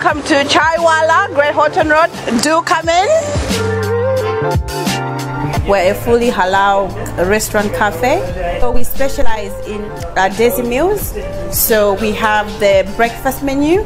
Welcome to Chaiiwala, Great Horton Road. Do come in. We're a fully halal restaurant cafe. So we specialize in desi meals. So we have the breakfast menu,